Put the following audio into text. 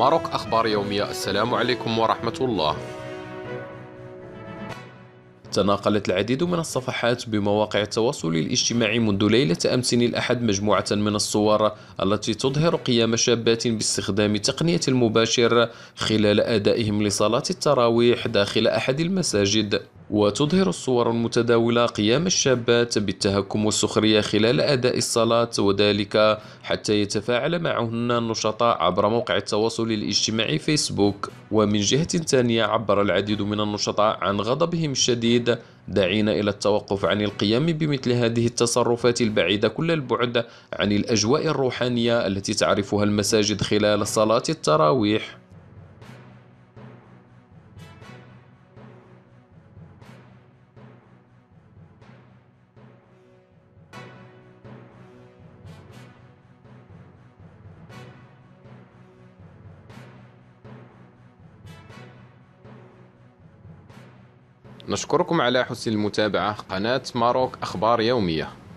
ماروك أخبار يومية. السلام عليكم ورحمة الله. تناقلت العديد من الصفحات بمواقع التواصل الاجتماعي منذ ليلة أمس الأحد مجموعة من الصور التي تظهر قيام شابات باستخدام تقنية المباشر خلال أدائهم لصلاة التراويح داخل أحد المساجد. وتظهر الصور المتداولة قيام الشابات بالتهكم والسخرية خلال أداء الصلاة، وذلك حتى يتفاعل معهن النشطاء عبر موقع التواصل الاجتماعي فيسبوك. ومن جهة ثانية، عبر العديد من النشطاء عن غضبهم الشديد، داعين إلى التوقف عن القيام بمثل هذه التصرفات البعيدة كل البعد عن الأجواء الروحانية التي تعرفها المساجد خلال صلاة التراويح. نشكركم على حسن المتابعة. قناة ماروك أخبار يومية.